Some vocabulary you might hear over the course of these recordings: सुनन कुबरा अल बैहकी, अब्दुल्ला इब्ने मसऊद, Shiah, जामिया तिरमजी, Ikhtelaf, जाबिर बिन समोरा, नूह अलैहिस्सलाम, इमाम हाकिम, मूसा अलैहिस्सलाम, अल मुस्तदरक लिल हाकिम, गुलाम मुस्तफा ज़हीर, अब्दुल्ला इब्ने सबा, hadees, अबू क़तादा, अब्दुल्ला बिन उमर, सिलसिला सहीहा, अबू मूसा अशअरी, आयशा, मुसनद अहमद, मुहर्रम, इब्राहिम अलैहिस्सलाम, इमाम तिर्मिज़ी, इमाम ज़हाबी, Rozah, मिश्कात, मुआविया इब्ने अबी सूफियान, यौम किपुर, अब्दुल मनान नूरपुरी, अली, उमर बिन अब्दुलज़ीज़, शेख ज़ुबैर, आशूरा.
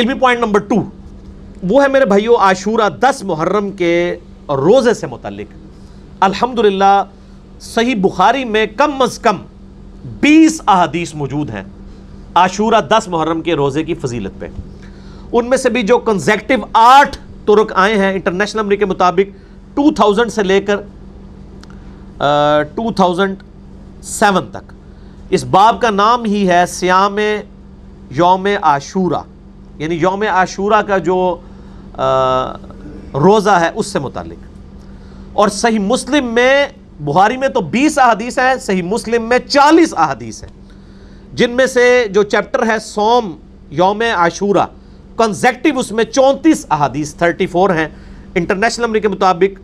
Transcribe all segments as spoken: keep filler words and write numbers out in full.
इल्मी point number two वो है मेरे भाइयों आशूरा दस मुहर्रम के रोज़े से मुतल्लिक। अल्हम्दुलिल्लाह सही बुखारी में कम अज़ कम बीस अहादीस मौजूद हैं आशूरा दस मुहर्रम के रोज़े की फजीलत पे। उनमें से भी जो कंसेक्टिव आठ तुरक आए हैं इंटरनेशनल नंबर के मुताबिक दो हज़ार से लेकर दो हज़ार सात तक, इस बाब का नाम ही है सियाम यौम आशूरा, यानी यौम आशूरा का जो रोज़ा है उससे मुतालिक। और सही मुस्लिम में, बुखारी में तो बीस अहादीस हैं, सही मुस्लिम में चालीस अहादीस हैं, जिनमें से जो चैप्टर है सोम यौम आशूरा कंसेक्टिव उसमें चौंतीस अहादीस थर्टी फोर हैं इंटरनेशनल नंबर के मुताबिक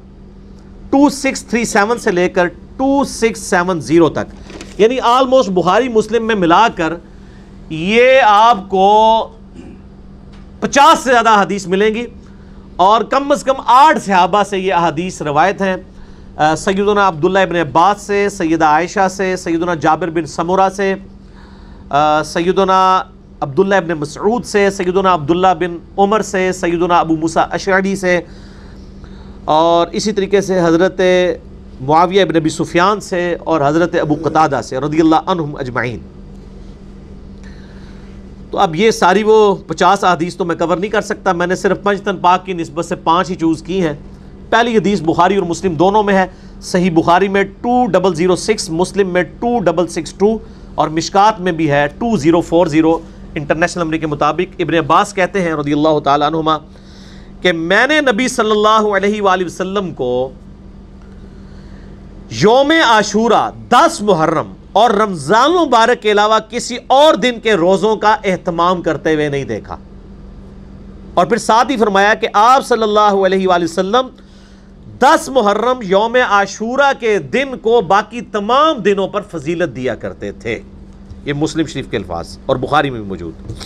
टू सिक्स थ्री सेवन से लेकर टू सिक्स सेवन जीरो तक। यानी आलमोस्ट बुखारी मुस्लिम में मिलाकर ये आपको पचास से ज़्यादा अहादीस मिलेंगी और कम अज़ कम आठ सहाबा से ये अहादीस रवायत हैं। सैयदना अब्दुल्लाह इब्ने अब्बास से, सैयदा आयशा से, सैयदना जाबिर बिन समोरा से, सैयदना अब्दुल्ला इब्ने मसऊद से, सैयदना अब्दुल्ला बिन उमर से, सैयदना अबू मूसा अशअरी से, और इसी तरीके से हज़रत मुआविया इब्ने अबी सूफियान से और हज़रत अबू क़तादा से रदियल्लाहु अन्हुम अजमाइन। तो अब ये सारी वो पचास हदीस तो मैं कवर नहीं कर सकता, मैंने सिर्फ पंजतन पाक की निस्बत से पाँच ही चूज़ की हैं। पहली हदीस बुखारी और मुस्लिम दोनों में है, सही बुखारी में two double zero six, Muslim में टू डबल सिक्स टू, और मिश्कात में भी है two zero four zero international number के मुताबिक। इब्ने अब्बास कहते हैं रदियल्लाहु ताला अन्हुमा कि मैंने नबी सल्लल्लाहु अलैहि वसल्लम को योम आशूरा दस मुहर्रम और रमज़ान मुबारक के अलावा किसी और दिन के रोज़ों का एहतमाम करते हुए नहीं देखा। और फिर साथ ही फरमाया कि आप सल्लल्लाहु अलैहि वसल्लम दस मुहर्रम यौम आशूरा के दिन को बाकी तमाम दिनों पर फजीलत दिया करते थे। ये मुस्लिम शरीफ के अल्फाज और बुखारी में भी मौजूद।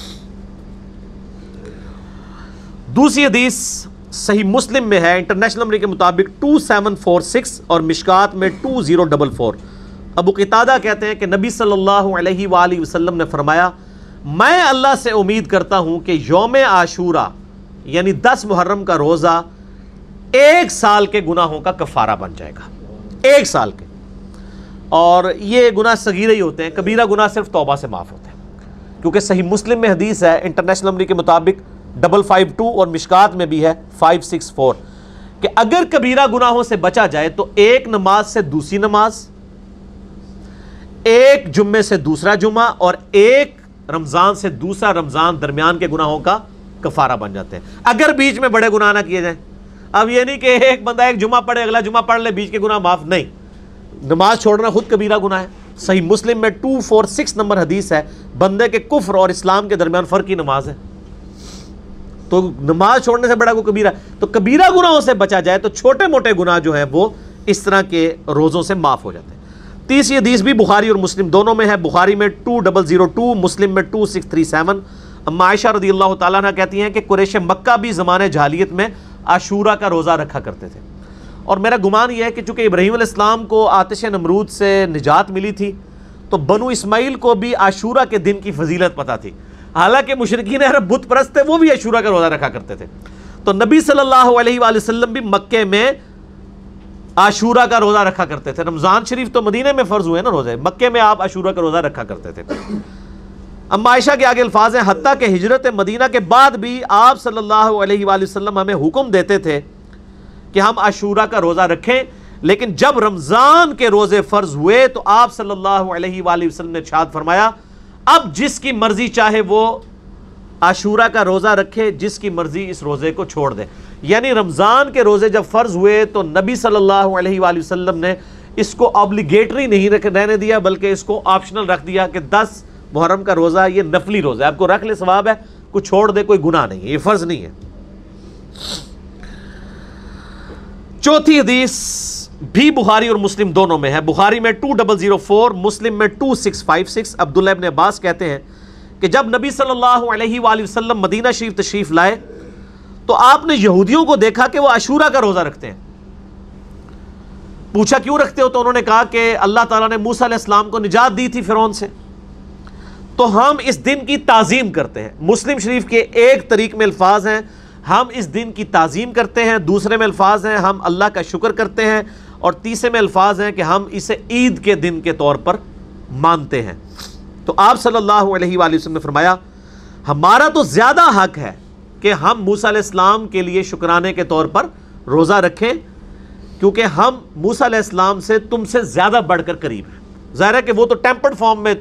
दूसरी हदीस सही मुस्लिम में है इंटरनेशनल नंबर के मुताबिक टू सेवन फोर सिक्स और मिशकात में two zero double four. अबू क़तादा कहते हैं कि नबी सल्लल्लाहु अलैहि वसल्लम ने फरमाया, मैं अल्लाह से उम्मीद करता हूँ कि यौम आशूरा यानी दस मुहर्रम का रोज़ा एक साल के गुनाहों का कफ़ारा बन जाएगा, एक साल के। और ये गुनाह सगीरे ही होते हैं, कबीरा गुनाह सिर्फ तौबा से माफ़ होते हैं। क्योंकि सही मुस्लिम में हदीस है इंटरनेशनल नंबर के मुताबिक डबल फाइव टू और मिशकात में भी है फाइव सिक्स फोर कि अगर कबीरा गुनाहों से बचा जाए तो एक नमाज से दूसरी नमाज, एक जुम्मे से दूसरा जुम्मा और एक रमज़ान से दूसरा रमज़ान दरमियान के गुनाहों का कफ़ारा बन जाते हैं अगर बीच में बड़े गुनाह ना किए जाएं। अब ये नहीं कि एक बंदा एक जुम्मा पढ़े अगला जुम्मा पढ़ ले बीच के गुनाह माफ़, नहीं, नमाज छोड़ना खुद कबीरा गुनाह है। सही मुस्लिम में टू फोर सिक्स नंबर हदीस है, बंदे के कुफ्र और इस्लाम के दरमियान फ़र्क ही नमाज है, तो नमाज छोड़ने से बड़ा को कबीरा। तो कबीरा गुनाहों से बचा जाए तो छोटे मोटे गुनाह जो हैं वो इस तरह के रोज़ों से माफ़ हो जाते हैं। तीसरी हदीस भी बुखारी और मुस्लिम दोनों में है, बुखारी में two double zero two, Muslim में टू सिक्स थ्री सेवन। अम्मा आयशा रदियल्लाहु ताला अन्हा कहती हैं कि कुरैश मक्का भी ज़माने जहालियत में आशूरा का रोज़ा रखा करते थे, और मेरा गुमान यह है कि चूँकि इब्राहिम अलैहिस्सलाम को आतिश नमरूद से निजात मिली थी तो बनु इस्माइल को भी आशूरा के दिन की फजीलत पता थी, हालांकि मुशरिकीन अरब बुत परस्त थे वो भी आशूरा का रोज़ा रखा करते थे। तो नबी सल्लल्लाहु अलैहि वसल्लम भी मक्के में आशूरा का रोज़ा रखा करते थे। रमज़ान शरीफ तो मदीने में फ़र्ज़ हुए ना रोज़े, मक्के में आप आशूरा का रोज़ा रखा करते थे। अम्मा आयशा के आगे अल्फाज हैं, हत्ता के हिजरत मदीना के बाद भी आप सल्लल्लाहु अलैहि वसल्लम हमें हुक्म देते थे कि हम आशूरा का रोज़ा रखें, लेकिन जब रमज़ान के रोज़े फ़र्ज़ हुए तो आप सल्लल्लाहु अलैहि वसल्लम ने इरशाद फरमाया, अब जिसकी मर्ज़ी चाहे वो आशूरा का रोज़ा रखे, जिसकी मर्ज़ी इस रोज़े को छोड़ दे। यानी रमज़ान के रोज़े जब फ़र्ज़ हुए तो नबी सल्लल्लाहु अलैहि वसल्लम ने इसको ऑब्लिगेटरी नहीं रहने दिया बल्कि इसको ऑप्शनल रख दिया कि दस मुहर्रम का रोज़ा ये नफली रोज़ा है, आपको रख ले सवाब है, कुछ छोड़ दे कोई गुनाह नहीं है, ये फ़र्ज़ नहीं है। चौथी हदीस भी बुखारी और मुस्लिम दोनों में है, बुखारी में two double zero four, Muslim में two six five six. Abdullah Ibne Abbas कहते हैं कि जब नबी सल्लल्लाहु अलैहि वसल्लम मदीना शरीफ तशरीफ लाए तो आपने यहूदियों को देखा कि वो आशूरा का रोज़ा रखते हैं। पूछा क्यों रखते हो, तो उन्होंने कहा कि अल्लाह ताला ने मूसा अलैहिस्सलाम को निजात दी थी फ़िरौन से, तो हम इस दिन की ताज़ीम करते हैं। मुस्लिम शरीफ के एक तरीक़ में अल्फाज हैं हम इस दिन की ताज़ीम करते हैं, दूसरे में अल्फाज हैं हम अल्लाह का शुक्र करते हैं, और तीसरे में अल्फाज हैं कि हम इसे ईद के दिन के तौर पर मानते हैं। तो आप सल्लल्लाहु अलैहि वसल्लम ने फरमाया हमारा तो ज़्यादा हक है कि हम मूसा अलैहिस्सलाम के लिए शुक्राने के तौर पर रोज़ा रखें, क्योंकि हम मूसा अलैहिस्सलाम से तुमसे ज़्यादा बढ़कर करीब हैं। ज़ाहिर है कि वो तो टेम्पर्ड फॉर्म में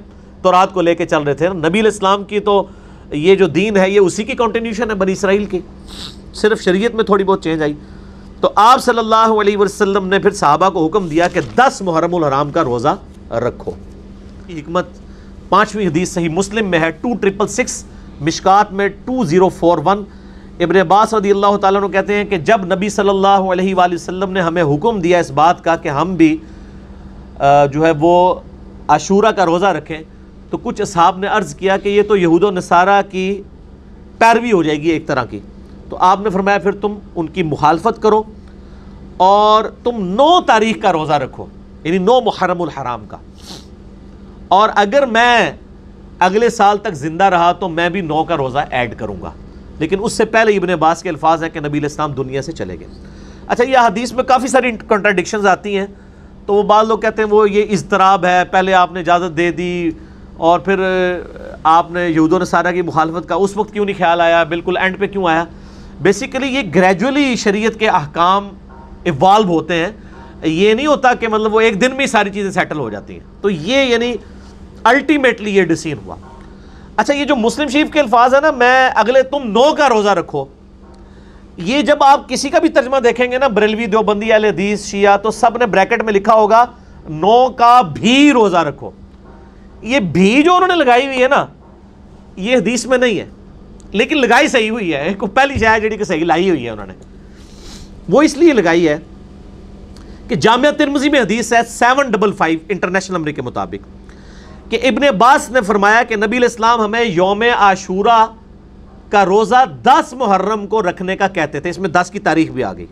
तौरात को लेके चल रहे थे, नबी अलैहिस्सलाम की तो ये जो दीन है ये उसी की कंटिन्यूशन है बनी इसराइल की, सिर्फ शरीयत में थोड़ी बहुत चेंज आई। तो आप सल्लल्लाहु अलैहि वसल्लम ने फिर सहाबा को हुक्म दिया कि दस मुहर्रमुल हराम का रोज़ा रखो। हिकमत पाँचवीं हदीस सही मुस्लिम में है टू ट्रिपल सिक्स, मिश्कात में two zero four one. Ibne Abbas रदी अल्लाह ताला अन्हु कहते हैं कि जब नबी सल्लल्लाहु अलैहि वसल्लम ने हमें हुक्म दिया इस बात का कि हम भी जो है वो आशूरा का रोज़ा रखें, तो कुछ असहाब ने अर्ज़ किया कि ये तो यहूद व नसारा की पैरवी हो जाएगी एक तरह की। तो आपने फरमाया फिर तुम उनकी मुखालफत करो और तुम नौ तारीख का रोज़ा रखो, यानी नौ मुहर्रमुल हराम का, और अगर मैं अगले साल तक ज़िंदा रहा तो मैं भी नौ का रोज़ा ऐड करूँगा। लेकिन उससे पहले इब्ने अब्बास के अल्फाज हैं कि नबी अलैहिस्सलाम दुनिया से चले गए। अच्छा, यह हदीस में काफ़ी सारी कॉन्ट्राडिक्शंस आती हैं, तो वो बाद लोग कहते हैं वो ये इज़्तिराब है, पहले आपने इजाज़त दे दी और फिर आपने यहूद व नसारा की मुखालफत का उस वक्त क्यों नहीं ख्याल आया, बिल्कुल एंड पे क्यों आया। बेसिकली ये ग्रेजुअली शरीयत के अहकाम इवाल्व होते हैं, ये नहीं होता कि मतलब वो एक दिन में सारी चीज़ें सेटल हो जाती हैं। तो ये यानी अल्टीमेटली ये डिसीजन हुआ। अच्छा, ये जो मुस्लिम शरीफ के अल्फाज है ना, मैं अगले तुम नौ का रोज़ा रखो, ये जब आप किसी का भी तर्जमा देखेंगे ना, बरेलवी, देवबंदी, अहले हदीस, शिया, तो सब ने ब्रैकेट में लिखा होगा नौ का भी रोज़ा रखो। ये भी जो उन्होंने लगाई हुई है ना, ये हदीस में नहीं है, लेकिन लगाई सही हुई है। पहली शायद जी की सही लाई हुई है उन्होंने, वो इसलिए लगाई है कि जामिया तिरमजी में हदीस है seven double five international number के मुताबिक कि इब्ने अब्बास ने फरमाया कि नबी अलैहिस्सलाम हमें यौम आशूरा का रोज़ा दस मुहर्रम को रखने का कहते थे। इसमें दस की तारीख भी आ गई।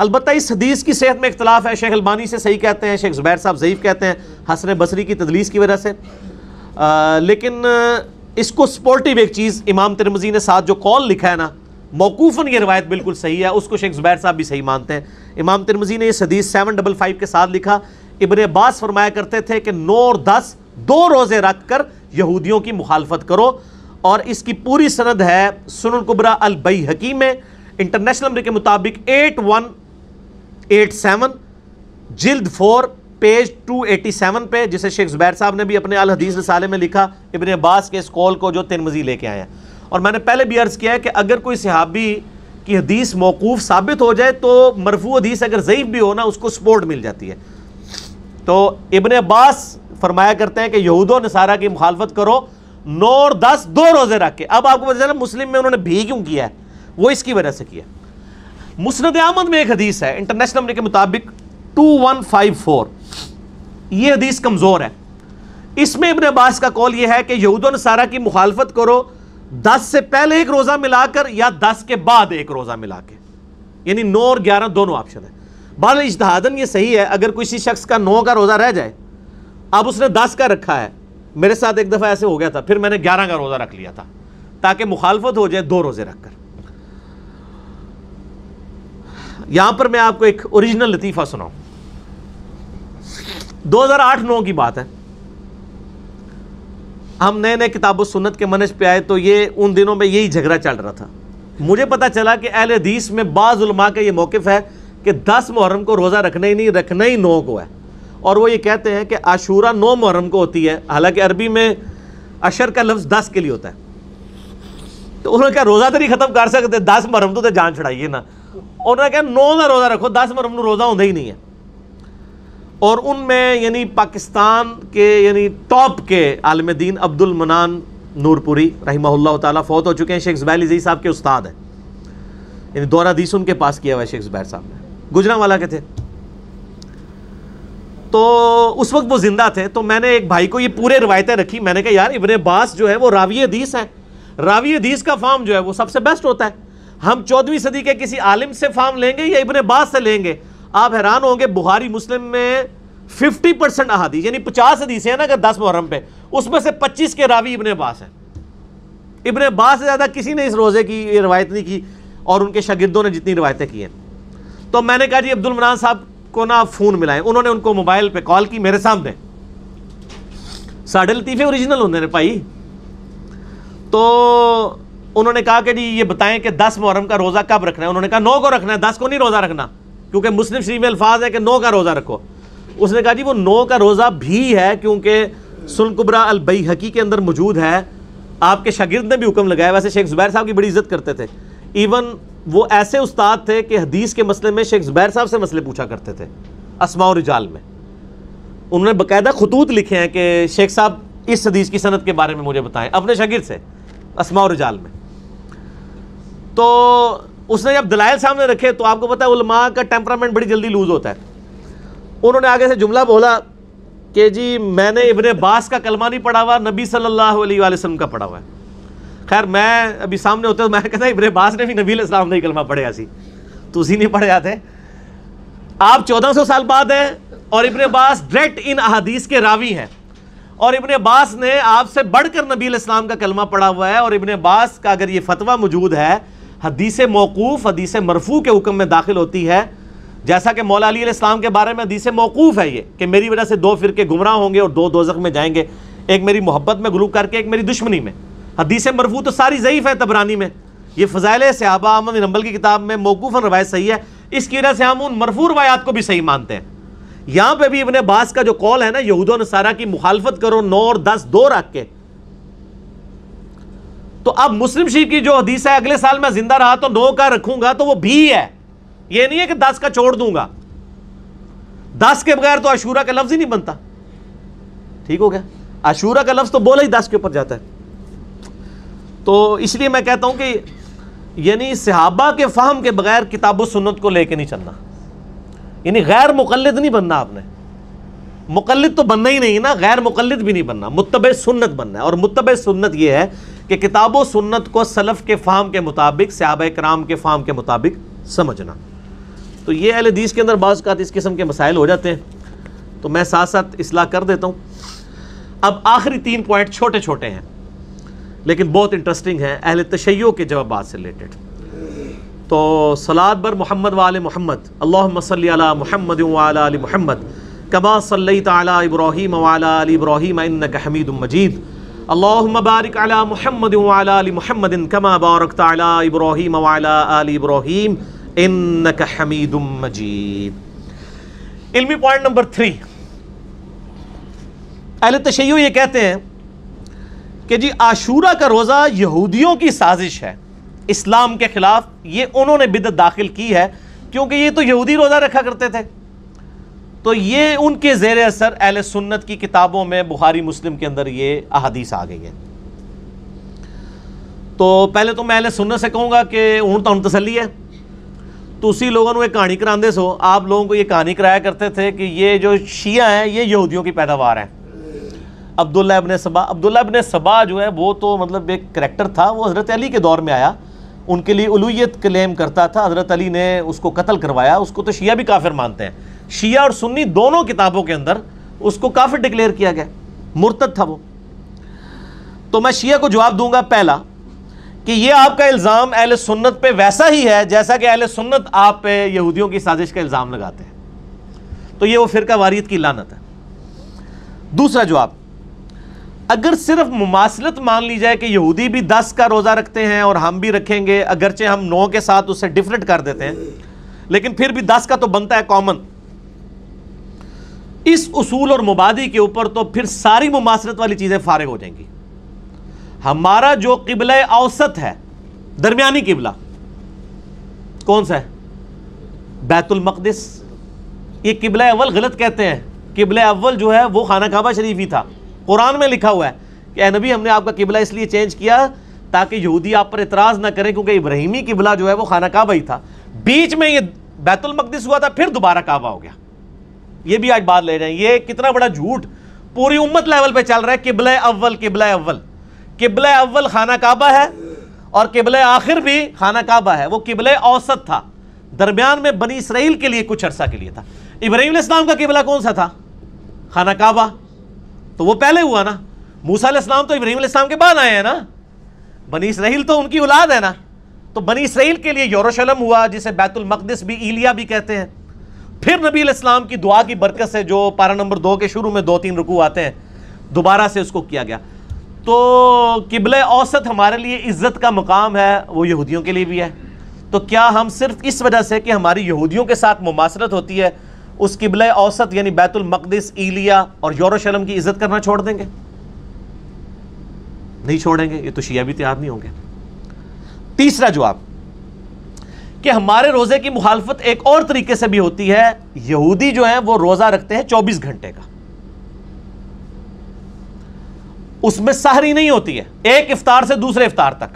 अलबत्ता इस हदीस की सेहत में इख्तलाफ है, शेख अल्बानी से सही कहते हैं, शेख ज़ुबैर साहब ज़ईफ कहते हैं, हसन बसरी की तदलीस की वजह से। आ, लेकिन इसको सपोर्टिव एक चीज़ इमाम तिर्मिज़ी ने साथ जो कॉल लिखा है ना, मौकूफ़न ये रवायत बिल्कुल सही है, उसको शेख ज़ुबैर साहब भी सही मानते हैं। इमाम तिर्मिज़ी ने इस हदीस सेवन डबल फाइव के साथ लिखा इब्ने अब्बास फरमाया करते थे कि नौ और दस दो रोज़े रख कर यहूदियों की मुखालफत करो, और इसकी पूरी सनद है सुनन कुबरा अल बैहकी में इंटरनेशनल नंबर के मुताबिक एट वन एट सेवन, जिल्द four, page two eighty seven पे, जिसे शेख ज़ुबैर साहब ने भी अपने अल हदीस रिसाले में लिखा इब्ने अब्बास के इस कॉल को जो तिरमिज़ी लेके आए हैं। और मैंने पहले भी अर्ज़ किया है कि अगर कोई सहाबी की हदीस मौकूफ़ साबित हो जाए तो मरफू हदीस अगर ज़ईफ़ भी हो ना, उसको सपोर्ट मिल जाती है। तो इब्ने अब्बास फरमाया करते हैं कि यहूद व नसारा की मुखालफत करो, नौ और दस दो रोज़े रख के। अब आपको पता चला मुस्लिम में उन्होंने भी क्यों किया है, वो इसकी वजह से किया। मुसनद अहमद में एक हदीस है इंटरनेशनल नंबर के मुताबिक टू वन फाइव फोर, ये हदीस कमज़ोर है। इसमें इब्ने अब्बास का कौल ये है कि यहूद व नसारा की मुखालफत करो दस से पहले एक रोज़ा मिलाकर या दस के बाद एक रोज़ा मिला के, यानी नौ और ग्यारह दोनों ऑप्शन है। बहरहाल इजतहादन ये सही है, अगर किसी शख्स का नौ का रोज़ा रह जाए, अब उसने दस का रखा है, मेरे साथ एक दफ़ा ऐसे हो गया था, फिर मैंने ग्यारह का रोज़ा रख लिया था ताकि मुखालफत हो जाए दो रोज़े रख कर। यहाँ पर मैं आपको एक ओरिजिनल लतीफ़ा सुनाऊँ, दो हज़ार आठ नौ की बात है, हम नए नए किताबों सुन्नत के मनज पे आए, तो ये उन दिनों में यही झगड़ा चल रहा था। मुझे पता चला कि अहले हदीस में बाज़ उलमा का ये मौक़िफ़ है कि दस मुहर्रम को रोज़ा रखना ही नहीं, रखना ही नौ को है, और वो ये कहते हैं कि आशूरा नौ मुहर्रम को होती है, हालांकि अरबी में अशर का लफ्ज़ दस के लिए होता है। तो उन्होंने कहा रोज़ा तो नहीं ख़त्म कर सकते, दस मुहर्रम तो जान छड़ाइए ना, उन्होंने कहा नौ का रोज़ा रखो, दस मुहर्रम रोज़ा होता ही नहीं है। और उनमें यानी पाकिस्तान के यानी टॉप के आलिम दीन अब्दुल मनान नूरपुरी रहमहुल्लाह ताला फौत हो चुके हैं, शेख ज़ुबैर अजीज़ साहब के उस्ताद हैं, यानी दौरा हदीस उनके पास किया हुआ है शेख ज़ुबैर साहब ने, गुजरांवाला के थे। तो उस वक्त वो ज़िंदा थे, तो मैंने एक भाई को ये पूरे रवायतें रखी, मैंने कहा यार इब्ने अब्बास जो है वो रावी हदीस हैं, रावी हदीस का फार्म जो है वो सबसे बेस्ट होता है, हम चौदहवीं सदी के किसी आलिम से फार्म लेंगे या इब्ने अब्बास से लेंगे। आप हैरान होंगे बुखारी मुस्लिम में फिफ्टी परसेंट अहादीस यानी पचास हदीसें हैं ना अगर दस मुहर्रम पे, उसमें से पच्चीस के रावी इब्ने अब्बास हैं। इब्ने अब्बास से ज़्यादा किसी ने इस रोज़े की रवायत नहीं की और उनके शागिर्दों ने जितनी रवायतें की हैं। तो मैंने कहा जी अब्दुल मनान साहब को ना फ़ोन मिलाएं, उन्होंने उनको मोबाइल पे कॉल की मेरे सामने। साढ़े लतीफ़े ओरिजिनल होंगे ने भाई। तो उन्होंने कहा कि जी ये बताएं कि दस मुहर्रम का रोज़ा कब रखना है। उन्होंने कहा नौ को रखना है, दस को नहीं रोज़ा रखना, क्योंकि मुस्लिम शरीफ में अल्फाज है कि नौ का रोज़ा रखो। उसने कहा जी वो नौ का रोज़ा भी है क्योंकि सुनन कुबरा अल बैहकी के अंदर मौजूद है, आपके शागिर्द ने भी हुक्म लगाया। वैसे शेख ज़ुबैर साहब की बड़ी इज़्ज़त करते थे, इवन वो ऐसे उस्ताद थे कि हदीस के मसले में शेख ज़ुबैर साहब से मसले पूछा करते थे अस्मा और रिजाल में। उन्होंने बाकायदा खतूत लिखे हैं कि शेख साहब इस हदीस की सनद के बारे में मुझे बताएं, अपने शागिर्द से अस्मा और रिजाल में। तो उसने जब दलाइल सामने रखे तो आपको पता है उलमा का टेम्परामेंट बड़ी जल्दी लूज़ होता है। उन्होंने आगे से जुमला बोला कि जी मैंने इब्ने अब्बास का कलमा नहीं पढ़ा हुआ, नबी सल्लल्लाहु अलैहि वसल्लम का पढ़ा हुआ है। खैर मैं अभी सामने होते तो मैं कहता इब्ने अब्बास ने भी नबी अलैहिस्सलाम ने ही कलमा पढ़े सी, तो उसी नहीं पढ़े जाते। आप चौदह सौ साल बाद हैं और इब्ने अब्बास डायरेक्ट इन अहादीस के रावी हैं, और इब्ने अब्बास ने आपसे बढ़कर नबी अलैहिस्सलाम का कलमा पढ़ा हुआ है। और इब्ने अब्बास का अगर ये फतवा मौजूद है, हदीस मौकूफ़ हदीस मरफू के हुक्म में दाखिल होती है, जैसा कि मौला अली अलैहिस्सलाम के बारे में हदीस मौकूफ़ है ये कि मेरी वजह से दो फ़िरके गुमराह होंगे और दो दोज़ख में जाएंगे, एक मेरी मोहब्बत में गुलूब करके एक मेरी दुश्मनी में। हदीस मरफू तो सारी ज़ईफ़ है, तबरानी में ये फ़ज़ाइल सहाबा अहमद बिन हंबल की किताब में मौकूफ़न रवायत सही है, इसकी वजह से हम उन मरफू रवायात को भी सही मानते हैं। यहाँ पर भी इब्ने अब्बास का जो कौल है ना यहूद और नसारा की मुखालफत करो नौ और दस दो रख के, तो अब मुस्लिम शरीफ की जो हदीस है अगले साल मैं जिंदा रहा तो नौ का रखूँगा, तो वो भी है, ये नहीं है कि दस का छोड़ दूंगा, दस के बगैर तो आशूरा का लफ्ज ही नहीं बनता। ठीक हो गया, आशूरा का लफ्ज तो बोला ही दस के ऊपर जाता है। तो इसलिए मैं कहता हूं कि यानी सहाबा के फहम के बगैर किताब व सुन्नत को लेके नहीं चलना, यानी गैर मुकल्लिद नहीं बनना। आपने मुकल्लिद तो बनना ही नहीं ना, गैर मुकल्लिद भी नहीं बनना, मुत्तबे सुन्नत बनना है। और मुत्तबे सुन्नत यह है कि किताब व सुन्नत को सलफ के फहम के मुताबिक सहाबा कराम के फहम के मुताबिक समझना। तो ये अहले हदीस के अंदर बाज़ इस किस्म के मसाइल हो जाते हैं, तो मैं साथ साथ इसलाह कर देता हूँ। अब आखिरी तीन पॉइंट छोटे छोटे हैं लेकिन बहुत इंटरेस्टिंग हैं, अहल तशय्यो के जवाबात से रिलेटेड। तो सलात बर मोहम्मद वाले मोहम्मद, अल्लाहुम्मा सल्ली अला मुहम्मद वाला अली मुहम्मद कमा सल्लैत अला इब्राहीम वाला अली इब्राहीम इन्नका हमीदुम मजीद, अल्लाहुम्मा बारिक अला मुहम्मद वाला अली मुहम्मद कमा बारकत अला इब्राहीम वाला अली इब्राहीम इन्नका हमीदुम मजीद। इल्मी पॉइंट नंबर थ्री, अहले तशय्यो ये कहते हैं कि जी आशूरा का रोज़ा यहूदियों की साजिश है इस्लाम के ख़िलाफ़, ये उन्होंने बिदअत दाखिल की है क्योंकि ये तो यहूदी रोज़ा रखा करते थे। तो ये उनके ज़ेर असर अहले सुन्नत की किताबों में बुखारी मुस्लिम के अंदर ये अहादीस आ गई है। तो पहले तो मैं अहले सुन्नत से कहूँगा कि हुण तुहानू तसल्ली है, तुसी लोगों को एक कहानी कराते सो, आप लोगों को ये कहानी कराया करते थे कि ये जो शिया हैं ये यहूदियों की पैदावार हैं। अब्दुल्ला इब्ने सबा, अब्दुल्ला इब्ने सबा जो है वो तो मतलब एक करैक्टर था, वो हज़रत अली के दौर में आया, उनके लिए उलूहियत क्लेम करता था, हज़रत अली ने उसको कत्ल करवाया। उसको तो शिया भी काफिर मानते हैं, शिया और सुन्नी दोनों किताबों के अंदर उसको काफिर डिक्लेयर किया गया, मुर्तद था वो। तो मैं शिया को जवाब दूंगा पहला कि ये आपका इल्ज़ाम अहले सुन्नत पे वैसा ही है जैसा कि अहले सुन्नत आप पे यहूदियों की साजिश का इल्ज़ाम लगाते हैं, तो ये वो फ़िरका वारियत की लानत है। दूसरा जवाब, अगर सिर्फ मुमासलत मान ली जाए कि यहूदी भी दस का रोज़ा रखते हैं और हम भी रखेंगे, अगरचे हम नौ के साथ उससे डिफरेंट कर देते हैं लेकिन फिर भी दस का तो बनता है कॉमन, इस उसूल और मुबादी के ऊपर तो फिर सारी मुमासलत वाली चीज़ें फारिग हो जाएंगी। हमारा जो किबला औसत है, दरमियानी किबला कौन सा है? बैतुल मक़दिस। ये किबला अव्वल गलत कहते हैं, किबला अव्वल जो है वो खाना काबा शरीफ ही था। कुरान में लिखा हुआ है कि ए नबी हमने आपका किबला इसलिए चेंज किया ताकि यहूदी आप पर एतराज़ ना करें क्योंकि इब्राहिमी किबला जो है वो खाना काबा ही था, बीच में ये बैतुल मक़दिस हुआ था फिर दोबारा काबा हो गया। ये भी आज बात ले रहे हैं, ये कितना बड़ा झूठ पूरी उम्मत लेवल पर चल रहा है। किबला अव्वल, किबला अव्वल, किबला अव्वल खाना काबा है और किबला आखिर भी खाना काबा है, वो किबला औसत था, दरमियान में बनी इसराइल के लिए कुछ अरसा के लिए था। इब्राहिम अलैहिस्सलाम का किबला कौन सा था? खाना काबा, तो वो पहले हुआ ना। मूसा अलैहिस्सलाम तो इब्राहिम अलैहिस्सलाम के बाद आए हैं ना। बनी इसराइल तो उनकी औलाद है ना। तो बनी इसराइल के लिए यरूशलेम हुआ, जिसे बैतुल मक़दिस भी, इलिया भी कहते हैं। फिर नबी अलैहिस्सलाम की दुआ की बरकत से, जो पारा नंबर दो के शुरू में दो तीन रुकू आते हैं, दोबारा से उसको किया गया। तो किबले औसत हमारे लिए इज़्ज़त का मुकाम है, वो यहूदियों के लिए भी है। तो क्या हम सिर्फ इस वजह से कि हमारी यहूदियों के साथ मुमासरत होती है, उस किबले औसत यानी बैतुल मक़दिस, इलिया और यरूशलेम की इज़्ज़त करना छोड़ देंगे? नहीं छोड़ेंगे, ये तो शिया भी तैयार नहीं होंगे। तीसरा जवाब कि हमारे रोज़े की मुखालफत एक और तरीके से भी होती है। यहूदी जो हैं वो रोज़ा रखते हैं चौबीस घंटे का, उसमें सहरी नहीं होती है, एक इफ्तार से दूसरे इफ्तार तक।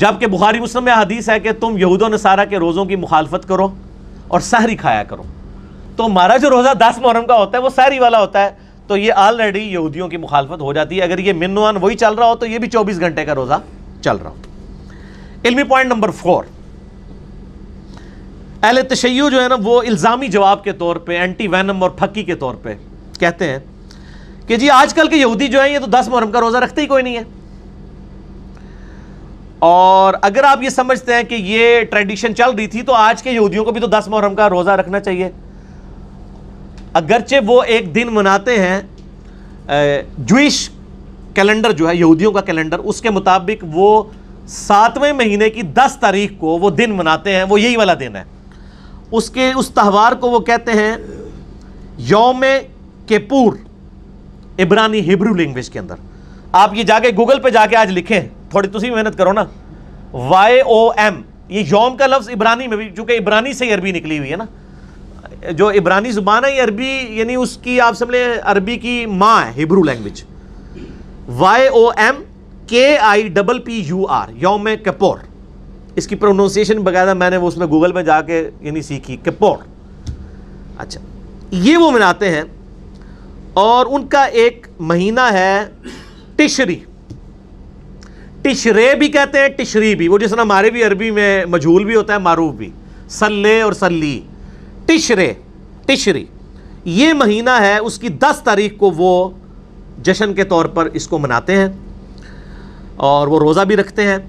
जबकि बुखारी मुस्लिम में हदीस है कि तुम यहूद और नसारा के रोज़ों की मुखालफत करो और सहरी खाया करो। तो हमारा जो रोज़ा दस मुहर्रम का होता है वो सहरी वाला होता है, तो ये ऑलरेडी यहूदियों की मुखालफत हो जाती है। अगर ये मिनवान वही चल रहा हो तो ये भी चौबीस घंटे का रोज़ा चल रहा हो। इल्मी पॉइंट नंबर फोर, अहले तशय्यु जो है ना वो इल्ज़ामी जवाब के तौर पे, एंटी वैनम और फकी के तौर पे कहते हैं कि जी आजकल के यहूदी जो हैं ये तो दस मुहर्रम का रोज़ा रखते ही कोई नहीं है, और अगर आप ये समझते हैं कि ये ट्रेडिशन चल रही थी तो आज के यहूदियों को भी तो दस मुहर्रम का रोज़ा रखना चाहिए। अगरचे वो एक दिन मनाते हैं, जूश कैलेंडर जो है यहूदियों का कैलेंडर, उसके मुताबिक वो सातवें महीने की दस तारीख को वो दिन मनाते हैं, वो यही वाला दिन है। उसके उस त्यौहार को वो कहते हैं यौम किपुर, इब्रानी हिब्रू लैंग्वेज के अंदर। आप ये जाके गूगल पे जाके आज लिखें, थोड़ी तुसी मेहनत करो ना, वाई ओ एम, ये यौम का लफ्ज़ इब्रानी में भी, चूँकि इब्रानी से अरबी निकली हुई है ना, जो इब्रानी ज़ुबान है ये अरबी यानी उसकी आप समझ लें अरबी की माँ है Hebrew language. Y O M K I double P U R, यौम किपुर। इसकी प्रोनाउंसिएशन बकायदा मैंने वो उसमें गूगल में जाके यानी सीखी, किपुर। अच्छा, ये वो मनाते हैं और उनका एक महीना है टिशरी, टिशरे भी कहते हैं, टिशरी भी, वो जिस तरह हमारे भी अरबी में मजहूल भी होता है, मारूफ भी, सल्ले और सल्ली, टिशरे, टिशरी। ये महीना है, उसकी दस तारीख को वो जश्न के तौर पर इसको मनाते हैं और वो रोज़ा भी रखते हैं।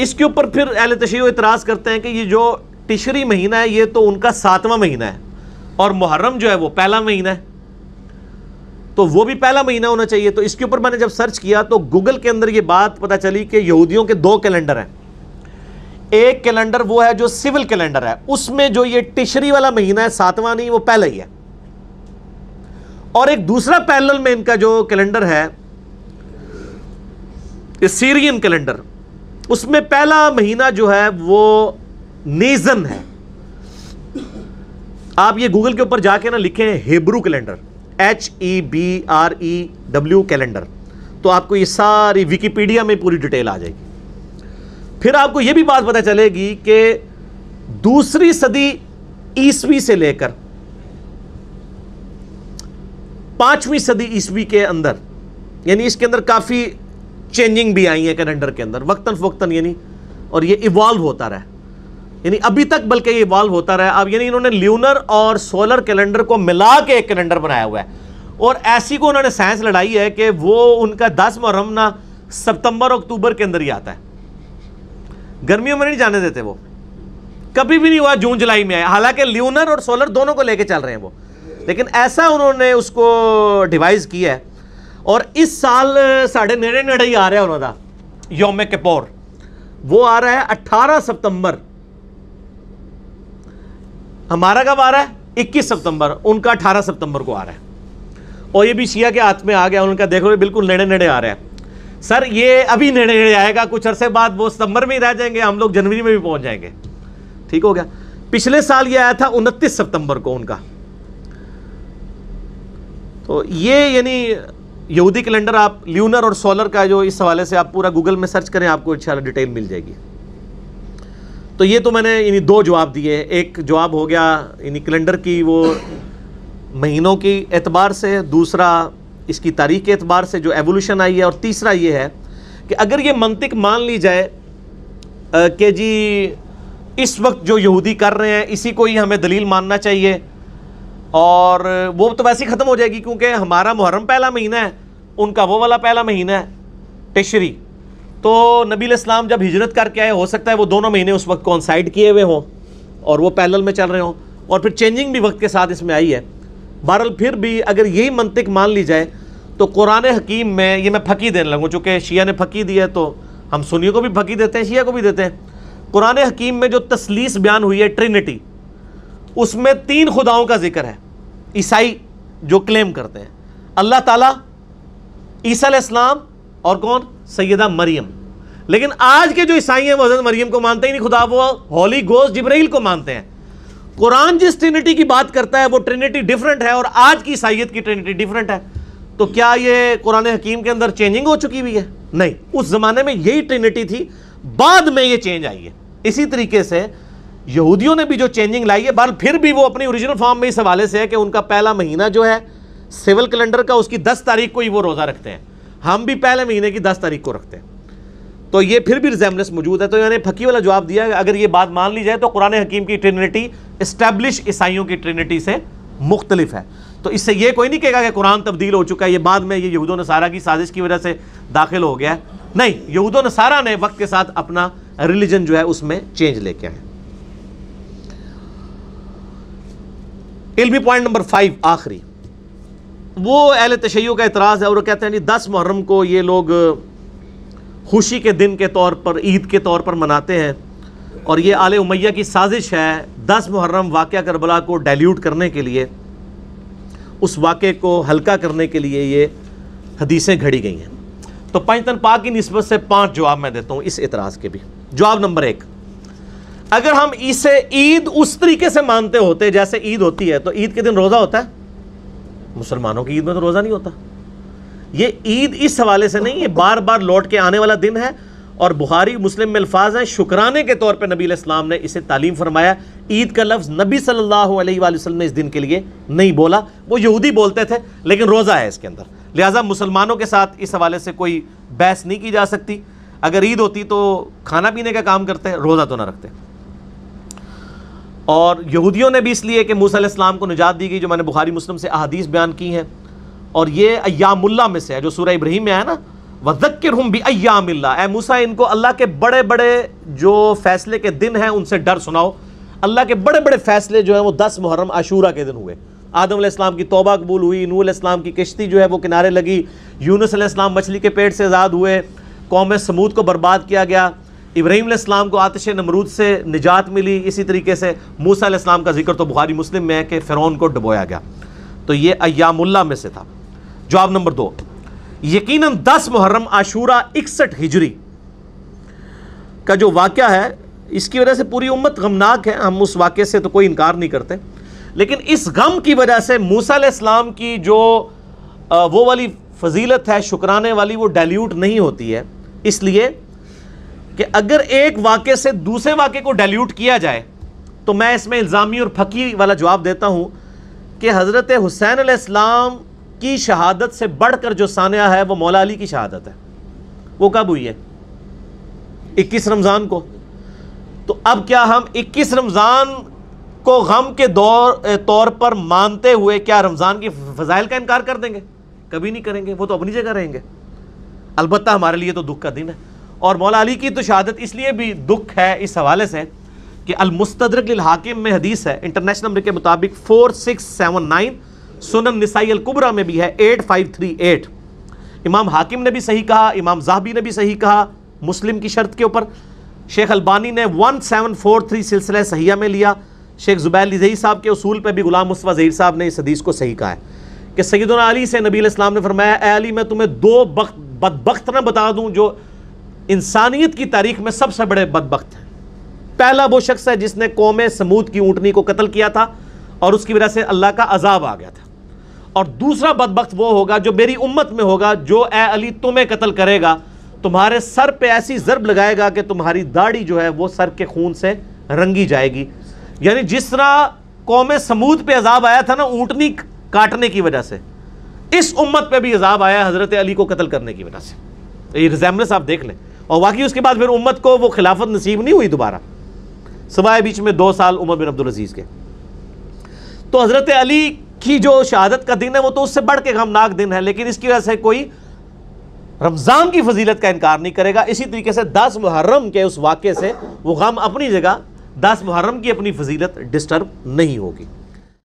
इसके ऊपर फिर अहले तशय्युह इतराज़ करते हैं कि ये जो टिशरी महीना है ये तो उनका सातवां महीना है और मुहर्रम जो है वो पहला महीना है, तो वो भी पहला महीना होना चाहिए। तो इसके ऊपर मैंने जब सर्च किया तो गूगल के अंदर ये बात पता चली कि यहूदियों के दो कैलेंडर हैं। एक कैलेंडर वो है जो सिविल कैलेंडर है, उसमें जो ये टिशरी वाला महीना है सातवां नहीं, वो पहला ही है, और एक दूसरा पैरेलल में इनका जो कैलेंडर है सीरियन कैलेंडर, उसमें पहला महीना जो है वो नीजन है। आप ये गूगल के ऊपर जाके ना लिखें Hebrew calendar, H E B R E W calendar, तो आपको ये सारी विकिपीडिया में पूरी डिटेल आ जाएगी। फिर आपको यह भी बात पता चलेगी कि दूसरी सदी ईसवी से लेकर पांचवीं सदी ईसवी के अंदर, यानी इसके अंदर काफ़ी चेंजिंग भी आई है कैलेंडर के अंदर वक्तन फ़वक्तन, यानी और ये इवॉल्व होता रहा, यानी अभी तक बल्कि ये इवॉल्व होता रहा। अब यानी इन्होंने ल्यूनर और सोलर कैलेंडर को मिला के एक कैलेंडर बनाया हुआ है, और ऐसी को उन्होंने साइंस लड़ाई है कि वो उनका दस मुहर्रम ना सितंबर अक्टूबर के अंदर ही आता है, गर्मियों में नहीं जाने देते, वो कभी भी नहीं हुआ जून जुलाई में आया, हालांकि ल्यूनर और सोलर दोनों को लेके चल रहे हैं वो, लेकिन ऐसा उन्होंने उसको डिवाइस किया है। और इस साल साढ़े नेड़े नेड़े ही आ रहा है उन्होंने यौम किपुर, वो आ रहा है अठारह सितंबर, हमारा कब आ रहा है इक्कीस सितंबर, उनका अठारह सितंबर को आ रहा है, और ये भी शिया के हाथ में आ गया। उनका देखो बिल्कुल नेड़े नेड़े आ रहा है। सर ये अभी नेड़े नेड़े आएगा, कुछ अरसे बाद वो सितंबर में ही रह जाएंगे, हम लोग जनवरी में भी पहुंच जाएंगे, ठीक हो गया। पिछले साल ये आया था उनतीस सितंबर को उनका। तो ये यानी यहूदी कैलेंडर, आप ल्यूनर और सोलर का जो इस हवाले से आप पूरा गूगल में सर्च करें, आपको इंशाल्लाह डिटेल मिल जाएगी। तो ये तो मैंने यानी दो जवाब दिए, एक जवाब हो गया यानी कैलेंडर की वो महीनों की एतबार से, दूसरा इसकी तारीख के एतबार से जो एवोल्यूशन आई है, और तीसरा ये है कि अगर ये मंतिक मान ली जाए कि जी इस वक्त जो यहूदी कर रहे हैं इसी को ही हमें दलील मानना चाहिए, और वो तो वैसे ही ख़त्म हो जाएगी क्योंकि हमारा मुहर्रम पहला महीना है, उनका वो वाला पहला महीना है टिशरी। तो नबी अलैहिस्सलाम जब हिजरत करके आए हो सकता है वो दोनों महीने उस वक्त कॉन्साइड किए हुए हों और वो पैरेलल में चल रहे हों, और फिर चेंजिंग भी वक्त के साथ इसमें आई है। बहरहाल फिर भी अगर यही मंतिक मान ली जाए तो कुरान हकीम में, ये मैं फकी देने लगूँ चूँकि शिया ने फकी दिया है तो हम सुन्नियों को भी फकी देते हैं, शिया को भी देते हैं। कुरान हकीम में जो तसलीस बयान हुई है ट्रिनिटी, उसमें तीन खुदाओं का जिक्र है। ईसाई जो क्लेम करते हैं अल्लाह ताला, ईसा अलैहिस्सलाम और कौन, सैयदा मरियम। लेकिन आज के जो ईसाई हैं वो हज़रत मरियम को मानते ही नहीं, खुदा वो होली गोस्ट जिब्राइल को मानते हैं। कुरान जिस ट्रिनिटी की बात करता है वो ट्रिनिटी डिफरेंट है और आज की ईसाईयत की ट्रिनिटी डिफरेंट है। तो क्या ये कुरान हकीम के अंदर चेंजिंग हो चुकी हुई है? नहीं, उस ज़माने में यही ट्रिनिटी थी, बाद में ये चेंज आई है। इसी तरीके से यहूदियों ने भी जो चेंजिंग लाई है, बहरहाल फिर भी वो अपनी ओरिजिनल फॉर्म में इस हवाले से है कि उनका पहला महीना जो है सिविल कैलेंडर का, उसकी दस तारीख को ही वो रोज़ा रखते हैं। हम भी पहले महीने की दस तारीख को रखते हैं, तो ये फिर भी रिजेम्बलेंस मौजूद है। तो यानी फकी वाला जवाब दिया, अगर ये बात मान ली जाए तो कुरान हकीम की ट्रिनिटी इस्टेब्लिश ईसाइयों की ट्रिनिटी से मुख्तलिफ है। तो इससे ये कोई नहीं कहेगा कि कुरान तब्दील हो चुका है, ये बाद में ये यहूदो नसारा की साजिश की वजह से दाखिल हो गया है। नहीं, यहूदो नसारा ने वक्त के साथ अपना रिलीजन जो है उसमें चेंज लेके आए। इल्मी पॉइंट नंबर फाइव आखिरी, वो अहले तशय्यो का एतराज़ है और वो कहते हैं जी दस मुहर्रम को ये लोग खुशी के दिन के तौर पर, ईद के तौर पर मनाते हैं, और ये आले उमैया की साजिश है दस मुहर्रम वाक़या करबला को डाइल्यूट करने के लिए, उस वाक़े को हल्का करने के लिए ये हदीसें घड़ी गई हैं। तो पंजतन पाक की निस्बत से पाँच जवाब मैं देता हूँ इस एतराज़ के भी। जवाब नंबर एक, अगर हम इसे ईद उस तरीके से मानते होते जैसे ईद होती है तो ईद के दिन रोज़ा होता है? मुसलमानों की ईद में तो रोज़ा नहीं होता। ये ईद इस हवाले से नहीं, ये बार बार लौट के आने वाला दिन है, और बुखारी मुस्लिम में अल्फाज हैं शुक्राने के तौर पर नबी अलैहिस्सलाम ने इसे तालीम फरमाया। ईद का लफ्ज़ नबी सल्लल्लाहु अलैहि वसल्लम ने इस दिन के लिए नहीं बोला, वो यहूदी बोलते थे, लेकिन रोज़ा है इसके अंदर, लिहाजा मुसलमानों के साथ इस हवाले से कोई बहस नहीं की जा सकती। अगर ईद होती तो खाना पीने का काम करते, रोज़ा तो ना रखते। और यहूदियों ने भी इसलिए कि मूसा अलैहिस्सलाम को निजात दी गई, जो मैंने बुखारी मुस्लिम से अहादीस बयान की हैं, और ये अय्यामुल्लाह में से है जो सूरह इब्राहिम में है ना, वज़क्किरहुम बि अय्यामिल्लाह, ऐ मूसा इनको अल्लाह के बड़े बड़े जो फैसले के दिन हैं उनसे डर सुनाओ। अल्लाह के बड़े बड़े फैसले जो हैं वो दस मुहर्रम आशूरा के दिन हुए। आदम अलैहिस्सलाम की तौबा कबूल हुई, नूह अलैहिस्सलाम की किश्ती जो है वो किनारे लगी, यूनुस अलैहिस्सलाम मछली के पेट से आज़ाद हुए, कौम समूद को बर्बाद किया गया, इब्राहिम अलैहिस्सलाम को आतिश नमरूद से निजात मिली। इसी तरीके से मूसा अलैहिस्सलाम का जिक्र तो बुखारी मुस्लिम में है कि फ़िरौन को डुबोया गया, तो ये अय्यामुल्लाह में से था। जवाब नंबर दो, यकीनन दस मुहर्रम आशूरा इकसठ हिजरी का जो वाक़या है इसकी वजह से पूरी उम्मत गमनाक है, हम उस वाक़े से तो कोई इनकार नहीं करते, लेकिन इस गम की वजह से मूसा अलैहिस्सलाम की जो वो वाली फजीलत है शुक्राने वाली वो डाइल्यूट नहीं होती है। इसलिए कि अगर एक वाक़े से दूसरे वाक़े को डाइल्यूट किया जाए तो मैं इसमें इल्ज़ामी और फकी वाला जवाब देता हूँ कि हज़रत हुसैन अलैहिस्सलाम की शहादत से बढ़कर जो सानिया है वो मौला अली की शहादत है। वो कब हुई है? इक्कीस रमज़ान को। तो अब क्या हम इक्कीस रमज़ान को गम के दौर तौर पर मानते हुए क्या रमज़ान के फज़ाइल का इनकार कर देंगे? कभी नहीं करेंगे, वो तो अपनी जगह रहेंगे। अलबत्ता हमारे लिए तो दुख का दिन है, और मौला अली की तो शहादत इसलिए भी दुख है इस हवाले से कि अल मुस्तदरक लिल हाकिम में हदीस है, इंटरनेशनल नंबर के मुताबिक फोर सिक्स सेवन नाइन, सुनन निसाई अल्कुबरा में भी है एट फाइव थ्री एट। इमाम हाकिम ने भी सही कहा, इमाम ज़हाबी ने भी सही कहा मुस्लिम की शर्त के ऊपर, शेख अल्बानी ने वन सेवन फोर थ्री सिलसिला सहीहा में लिया, शेख ज़ुबैर साहब के उसूल पर भी गुलाम मुस्तफा ज़हीर साहब ने इस हदीस को सही कहा है कि सैयदना अली से नबी अलैहिस्सलाम ने फरमाया, ए अली मैं तुम्हें दो बख्त बदबख्त ना बता दूँ जो इंसानियत की तारीख में सबसे बड़े बदबख्त हैं। पहला वो शख्स है जिसने कौम समूद की ऊँटनी को कत्ल किया था और उसकी वजह से अल्लाह का अजाब आ गया था, और दूसरा बदबख्त वो होगा जो मेरी उम्मत में होगा जो ए अली तुम्हें कत्ल करेगा, तुम्हारे सर पे ऐसी ज़रब लगाएगा कि तुम्हारी दाढ़ी जो है वो सर के खून से रंगी जाएगी। यानी जिस तरह कौम समूद पर अजाब आया था ना ऊँटनी काटने की वजह से, इस उम्मत पर भी अजाब आया हज़रत अली को कत्ल करने की वजह से। ये रिजेम्बलेंस आप देख लें, और वाकई उसके बाद फिर उम्मत को वो खिलाफत नसीब नहीं हुई दोबारा। सिवाय बीच में दो साल उमर बिन अब्दुलज़ीज़ के। तो हज़रत अली की जो शहादत का दिन है वो तो उससे बढ़ के गमनाक दिन है, लेकिन इसकी वजह से कोई रमज़ान की फजीलत का इनकार नहीं करेगा। इसी तरीके से दस मुहर्रम के उस वाक़े से वो गम अपनी जगह, दस मुहर्रम की अपनी फजीलत डिस्टर्ब नहीं होगी।